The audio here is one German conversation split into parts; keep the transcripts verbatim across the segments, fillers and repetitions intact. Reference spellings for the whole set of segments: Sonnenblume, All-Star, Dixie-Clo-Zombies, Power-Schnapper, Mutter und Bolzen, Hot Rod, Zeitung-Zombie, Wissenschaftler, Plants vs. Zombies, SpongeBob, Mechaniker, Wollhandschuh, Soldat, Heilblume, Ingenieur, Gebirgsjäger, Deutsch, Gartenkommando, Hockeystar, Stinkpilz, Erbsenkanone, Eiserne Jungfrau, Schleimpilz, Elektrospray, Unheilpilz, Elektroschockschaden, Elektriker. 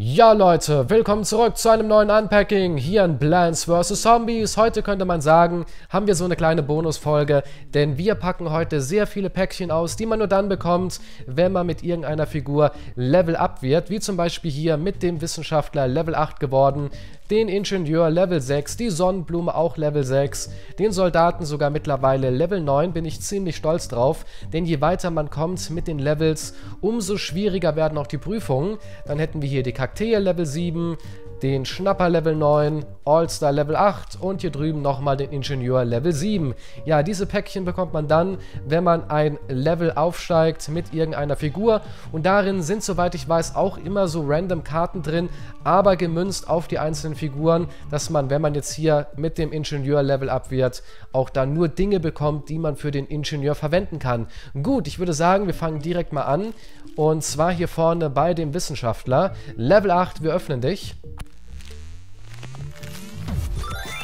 Ja Leute, willkommen zurück zu einem neuen Unpacking hier in Plants versus. Zombies. Heute könnte man sagen, haben wir so eine kleine Bonusfolge, denn wir packen heute sehr viele Päckchen aus, die man nur dann bekommt, wenn man mit irgendeiner Figur Level Up wird, wie zum Beispiel hier mit dem Wissenschaftler Level acht geworden, den Ingenieur Level sechs, die Sonnenblume auch Level sechs, den Soldaten sogar mittlerweile Level neun, bin ich ziemlich stolz drauf, denn je weiter man kommt mit den Levels, umso schwieriger werden auch die Prüfungen. Dann hätten wir hier die Kaktus Level sieben, den Schnapper Level neun, All-Star Level acht und hier drüben nochmal den Ingenieur Level sieben. Ja, diese Päckchen bekommt man dann, wenn man ein Level aufsteigt mit irgendeiner Figur, und darin sind, soweit ich weiß, auch immer so random Karten drin, aber gemünzt auf die einzelnen Figuren, dass man, wenn man jetzt hier mit dem Ingenieur Level up wird, auch dann nur Dinge bekommt, die man für den Ingenieur verwenden kann. Gut, ich würde sagen, wir fangen direkt mal an, und zwar hier vorne bei dem Wissenschaftler. Level acht, wir öffnen dich.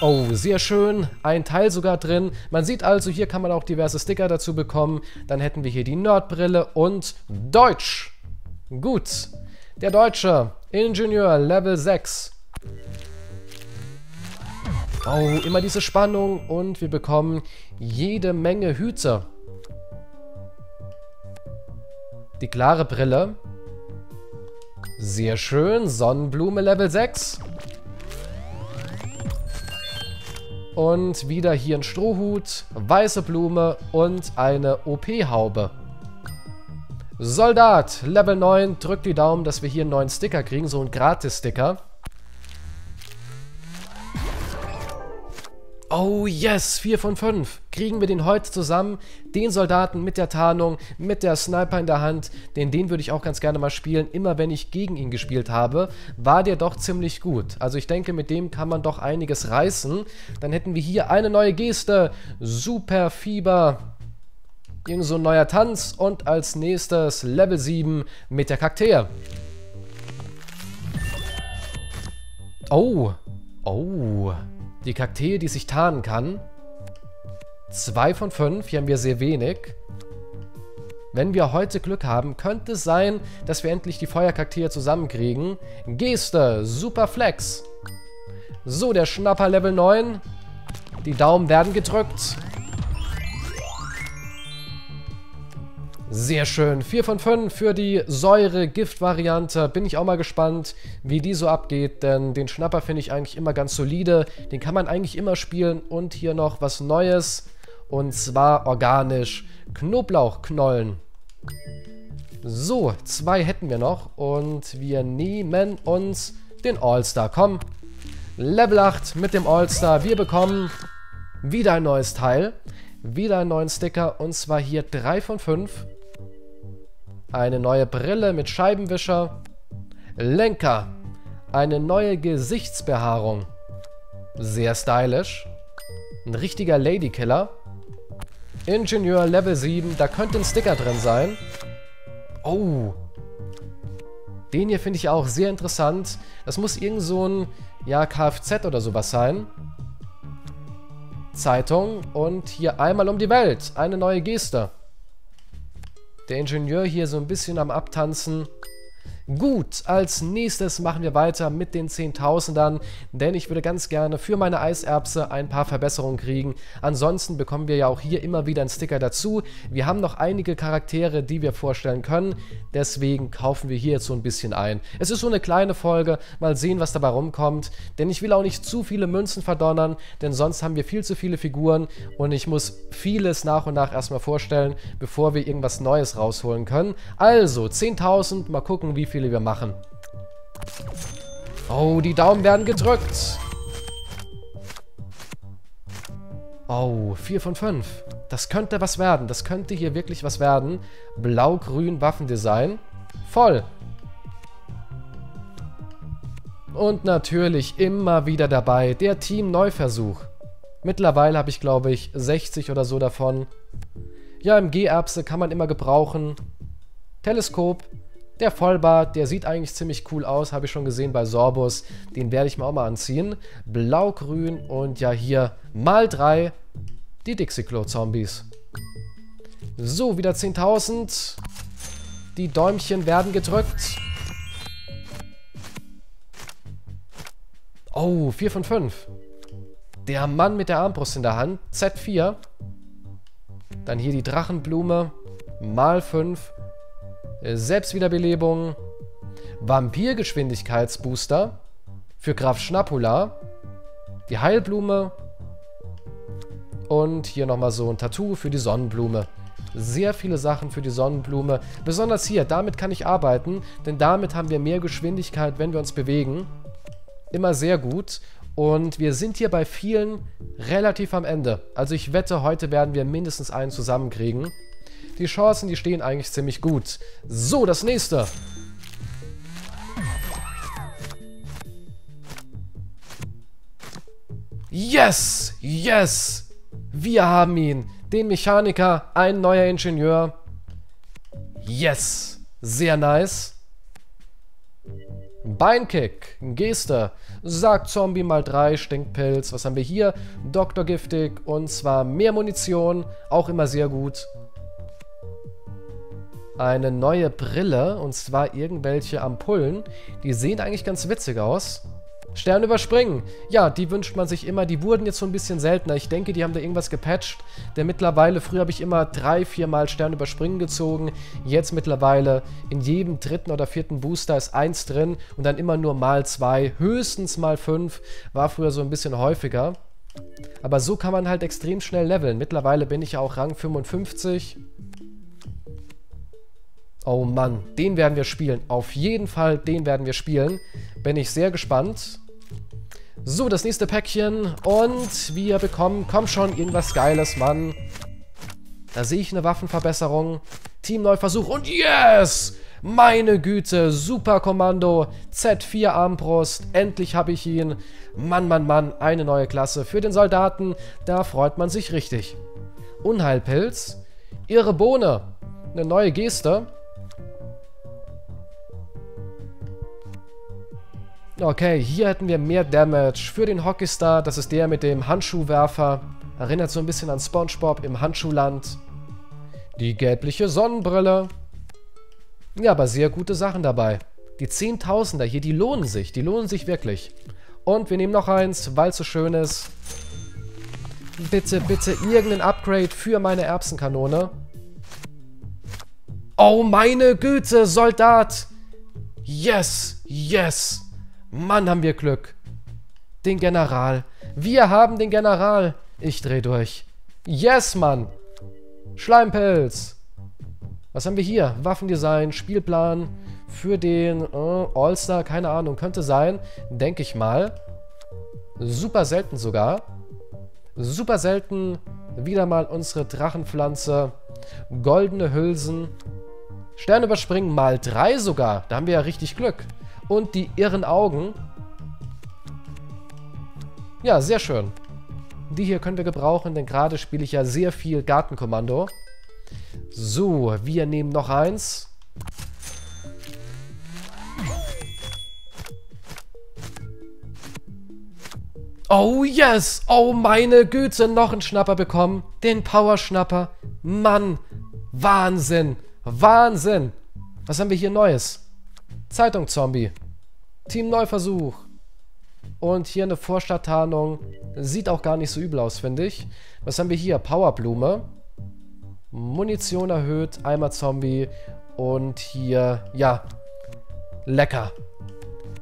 Oh, sehr schön. Ein Teil sogar drin. Man sieht also, hier kann man auch diverse Sticker dazu bekommen. Dann hätten wir hier die Nerdbrille und Deutsch. Gut. Der Deutsche. Ingenieur, Level sechs. Oh, immer diese Spannung. Und wir bekommen jede Menge Hüte. Die klare Brille. Sehr schön. Sonnenblume, Level sechs. Und wieder hier ein Strohhut, weiße Blume und eine O P-Haube. Soldat, Level neun, drückt die Daumen, dass wir hier einen neuen Sticker kriegen, so einen Gratis-Sticker. Oh yes, vier von fünf. Kriegen wir den heute zusammen, den Soldaten mit der Tarnung, mit der Sniper in der Hand, denn den würde ich auch ganz gerne mal spielen, immer wenn ich gegen ihn gespielt habe, war der doch ziemlich gut. Also ich denke, mit dem kann man doch einiges reißen. Dann hätten wir hier eine neue Geste, Super Fieber, irgend so ein neuer Tanz, und als nächstes Level sieben mit der Kaktus. Oh, oh. Die Kaktus, die sich tarnen kann. zwei von fünf, hier haben wir sehr wenig. Wenn wir heute Glück haben, könnte es sein, dass wir endlich die Feuerkaktus zusammenkriegen. Geste, Super Flex. So, der Schnapper Level neun. Die Daumen werden gedrückt. Sehr schön. vier von fünf für die Säure-Gift-Variante. Bin ich auch mal gespannt, wie die so abgeht, denn den Schnapper finde ich eigentlich immer ganz solide. Den kann man eigentlich immer spielen. Und hier noch was Neues, und zwar organisch. Knoblauchknollen. So, zwei hätten wir noch, und wir nehmen uns den All-Star. Komm, Level acht mit dem All-Star. Wir bekommen wieder ein neues Teil, wieder einen neuen Sticker, und zwar hier drei von fünf. Eine neue Brille mit Scheibenwischer. Lenker. Eine neue Gesichtsbehaarung. Sehr stylisch. Ein richtiger Ladykiller. Ingenieur Level sieben. Da könnte ein Sticker drin sein. Oh. Den hier finde ich auch sehr interessant. Das muss irgend so ein, ja, Kfz oder sowas sein. Zeitung und hier einmal um die Welt. Eine neue Geste. Der Ingenieur hier so ein bisschen am Abtanzen. Gut, als nächstes machen wir weiter mit den zehntausendern, denn ich würde ganz gerne für meine Eiserbse ein paar Verbesserungen kriegen. Ansonsten bekommen wir ja auch hier immer wieder einen Sticker dazu. Wir haben noch einige Charaktere, die wir vorstellen können, deswegen kaufen wir hier jetzt so ein bisschen ein. Es ist so eine kleine Folge, mal sehen, was dabei rumkommt, denn ich will auch nicht zu viele Münzen verdonnern, denn sonst haben wir viel zu viele Figuren und ich muss vieles nach und nach erstmal vorstellen, bevor wir irgendwas Neues rausholen können. Also, zehntausend, mal gucken, wie viele wir machen. Oh, die Daumen werden gedrückt. Oh, vier von fünf. Das könnte was werden. Das könnte hier wirklich was werden. Blau-grün Waffendesign. Voll. Und natürlich immer wieder dabei der Team-Neuversuch. Mittlerweile habe ich, glaube ich, sechzig oder so davon. Ja, M G-Erbse kann man immer gebrauchen. Teleskop. Der Vollbart, der sieht eigentlich ziemlich cool aus, habe ich schon gesehen bei Sorbus. Den werde ich mir auch mal anziehen. Blau-grün und ja hier mal drei die Dixie-Clo-Zombies. So, wieder zehntausend. Die Däumchen werden gedrückt. Oh, vier von fünf. Der Mann mit der Armbrust in der Hand. Z vier. Dann hier die Drachenblume. mal fünf. Selbstwiederbelebung. Vampirgeschwindigkeitsbooster. Für Graf Schnapula. Die Heilblume. Und hier nochmal so ein Tattoo für die Sonnenblume. Sehr viele Sachen für die Sonnenblume. Besonders hier, damit kann ich arbeiten, denn damit haben wir mehr Geschwindigkeit, wenn wir uns bewegen. Immer sehr gut. Und wir sind hier bei vielen relativ am Ende. Also ich wette, heute werden wir mindestens einen zusammenkriegen. Die Chancen, die stehen eigentlich ziemlich gut. So, das nächste. Yes! Yes! Wir haben ihn. Den Mechaniker, ein neuer Ingenieur. Yes! Sehr nice. Beinkick, Geste. Sagt Zombie mal drei, Stinkpilz. Was haben wir hier? Doktor giftig. Und zwar mehr Munition. Auch immer sehr gut. Eine neue Brille. Und zwar irgendwelche Ampullen. Die sehen eigentlich ganz witzig aus. Sterne überspringen. Ja, die wünscht man sich immer. Die wurden jetzt so ein bisschen seltener. Ich denke, die haben da irgendwas gepatcht. Denn mittlerweile, früher habe ich immer drei, vier Mal Sterne überspringen gezogen. Jetzt mittlerweile in jedem dritten oder vierten Booster ist eins drin. Und dann immer nur mal zwei, höchstens mal fünf. War früher so ein bisschen häufiger. Aber so kann man halt extrem schnell leveln. Mittlerweile bin ich ja auch Rang fünfundfünfzig. Oh Mann, den werden wir spielen. Auf jeden Fall, den werden wir spielen. Bin ich sehr gespannt. So, das nächste Päckchen. Und wir bekommen, komm schon, irgendwas Geiles, Mann. Da sehe ich eine Waffenverbesserung. Teamneuversuch und yes! Meine Güte, Superkommando, Z vier Armbrust, endlich habe ich ihn. Mann, Mann, Mann, eine neue Klasse für den Soldaten. Da freut man sich richtig. Unheilpilz, Irre Bohne, eine neue Geste. Okay, hier hätten wir mehr Damage für den Hockeystar. Das ist der mit dem Handschuhwerfer. Erinnert so ein bisschen an SpongeBob im Handschuhland. Die gelbliche Sonnenbrille. Ja, aber sehr gute Sachen dabei. Die Zehntausender hier, die lohnen sich. Die lohnen sich wirklich. Und wir nehmen noch eins, weil es so schön ist. Bitte, bitte irgendein Upgrade für meine Erbsenkanone. Oh, meine Güte, Soldat! Yes, yes! Mann, haben wir Glück. Den General. Wir haben den General. Ich dreh durch. Yes, Mann. Schleimpilz. Was haben wir hier? Waffendesign, Spielplan für den äh, All-Star. Keine Ahnung, könnte sein. Denke ich mal. Super selten sogar. Super selten. Wieder mal unsere Drachenpflanze. Goldene Hülsen. Sterne überspringen mal drei sogar. Da haben wir ja richtig Glück. Und die irren Augen. Ja, sehr schön. Die hier können wir gebrauchen, denn gerade spiele ich ja sehr viel Gartenkommando. So, wir nehmen noch eins. Oh yes! Oh meine Güte, noch einen Schnapper bekommen. Den Power-Schnapper. Mann, Wahnsinn. Wahnsinn. Was haben wir hier Neues? Zeitung-Zombie. Team-Neuversuch. Und hier eine Vorstadt-Tarnung. Sieht auch gar nicht so übel aus, finde ich. Was haben wir hier? Powerblume. Munition erhöht. Eimer Zombie. Und hier, ja, lecker.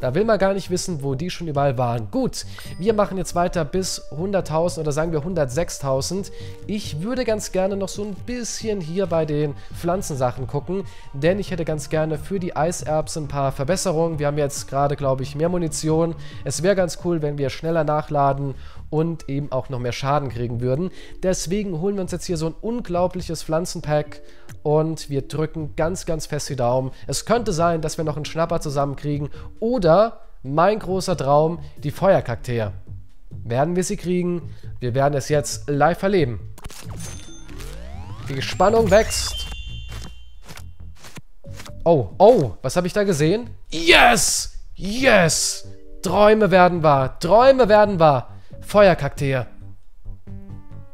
Da will man gar nicht wissen, wo die schon überall waren. Gut, wir machen jetzt weiter bis hunderttausend oder sagen wir hundertsechstausend. Ich würde ganz gerne noch so ein bisschen hier bei den Pflanzensachen gucken, denn ich hätte ganz gerne für die Eiserbse ein paar Verbesserungen. Wir haben jetzt gerade, glaube ich, mehr Munition. Es wäre ganz cool, wenn wir schneller nachladen und eben auch noch mehr Schaden kriegen würden. Deswegen holen wir uns jetzt hier so ein unglaubliches Pflanzenpack und wir drücken ganz, ganz fest die Daumen. Es könnte sein, dass wir noch einen Schnapper zusammenkriegen oder, mein großer Traum, die Feuerkaktus. Werden wir sie kriegen? Wir werden es jetzt live erleben. Die Spannung wächst. Oh, oh, was habe ich da gesehen? Yes! Yes! Träume werden wahr! Träume werden wahr! Feuerkaktus.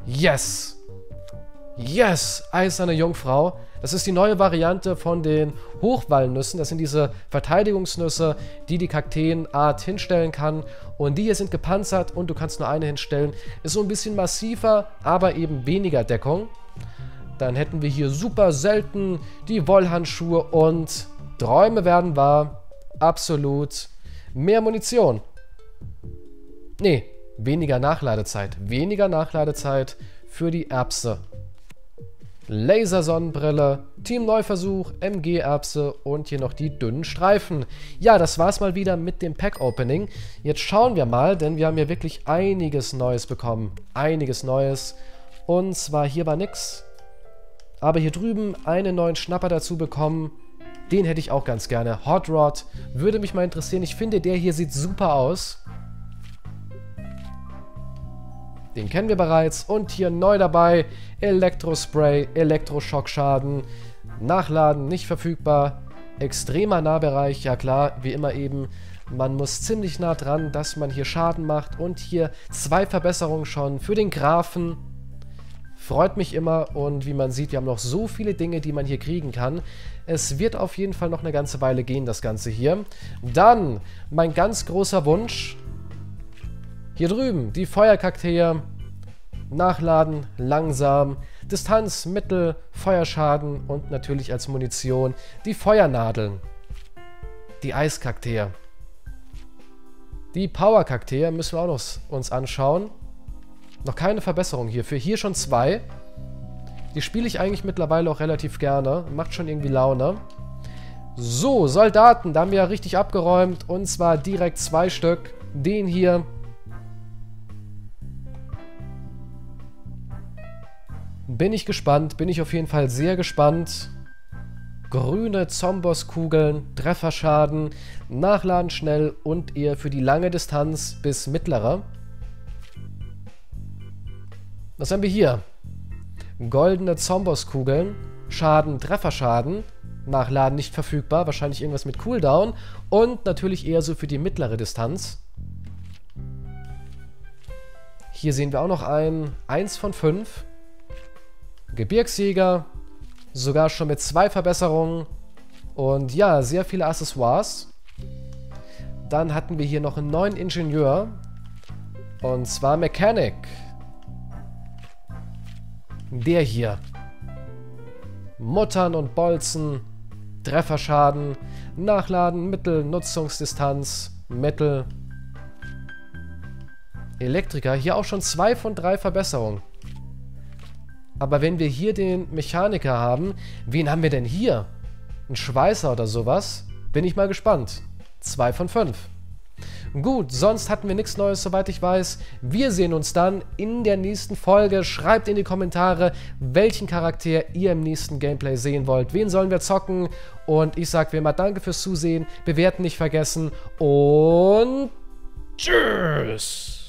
Yes. Yes, Eiserne Jungfrau. Das ist die neue Variante von den Hochwallnüssen. Das sind diese Verteidigungsnüsse, die die Kakteen-Art hinstellen kann. Und die hier sind gepanzert und du kannst nur eine hinstellen. Ist so ein bisschen massiver, aber eben weniger Deckung. Dann hätten wir hier super selten die Wollhandschuhe und Träume werden wahr. Absolut mehr Munition. Nee, weniger Nachladezeit. Weniger Nachladezeit für die Erbse. Lasersonnenbrille, Team Neuversuch, M G-Erbse und hier noch die dünnen Streifen. Ja, das war's mal wieder mit dem Pack-Opening. Jetzt schauen wir mal, denn wir haben hier wirklich einiges Neues bekommen. Einiges Neues. Und zwar hier war nix. Aber hier drüben einen neuen Schnapper dazu bekommen. Den hätte ich auch ganz gerne. Hot Rod. Würde mich mal interessieren. Ich finde, der hier sieht super aus. Den kennen wir bereits. Und hier neu dabei. Elektrospray, Elektroschockschaden. Nachladen, nicht verfügbar. Extremer Nahbereich. Ja klar, wie immer eben. Man muss ziemlich nah dran, dass man hier Schaden macht. Und hier zwei Verbesserungen schon für den Grafen. Freut mich immer und wie man sieht, wir haben noch so viele Dinge, die man hier kriegen kann. Es wird auf jeden Fall noch eine ganze Weile gehen, das Ganze hier. Dann, mein ganz großer Wunsch. Hier drüben, die Feuerkakteen. Nachladen, langsam. Distanz, Mittel, Feuerschaden und natürlich als Munition die Feuernadeln. Die Eiskakteen. Die Power-Kakteen müssen wir auch noch uns anschauen. Noch keine Verbesserung hierfür. Hier schon zwei. Die spiele ich eigentlich mittlerweile auch relativ gerne. Macht schon irgendwie Laune. So, Soldaten. Da haben wir ja richtig abgeräumt. Und zwar direkt zwei Stück. Den hier. Bin ich gespannt. Bin ich auf jeden Fall sehr gespannt. Grüne Zomboskugeln. Trefferschaden. Nachladen schnell. Und eher für die lange Distanz bis mittlere. Was haben wir hier? Goldene Zomboskugeln, Schaden, Trefferschaden, Nachladen nicht verfügbar, wahrscheinlich irgendwas mit Cooldown und natürlich eher so für die mittlere Distanz. Hier sehen wir auch noch einen eins von fünf. Gebirgsjäger, sogar schon mit zwei Verbesserungen und ja, sehr viele Accessoires. Dann hatten wir hier noch einen neuen Ingenieur und zwar Mechanic. Der hier. Muttern und Bolzen. Trefferschaden. Nachladen. Mittel. Nutzungsdistanz. Mittel. Elektriker. Hier auch schon zwei von drei Verbesserungen. Aber wenn wir hier den Mechaniker haben. Wen haben wir denn hier? Ein Schweißer oder sowas? Bin ich mal gespannt. Zwei von fünf. Gut, sonst hatten wir nichts Neues, soweit ich weiß. Wir sehen uns dann in der nächsten Folge. Schreibt in die Kommentare, welchen Charakter ihr im nächsten Gameplay sehen wollt. Wen sollen wir zocken? Und ich sage wie immer danke fürs Zusehen. Bewerten nicht vergessen. Und tschüss!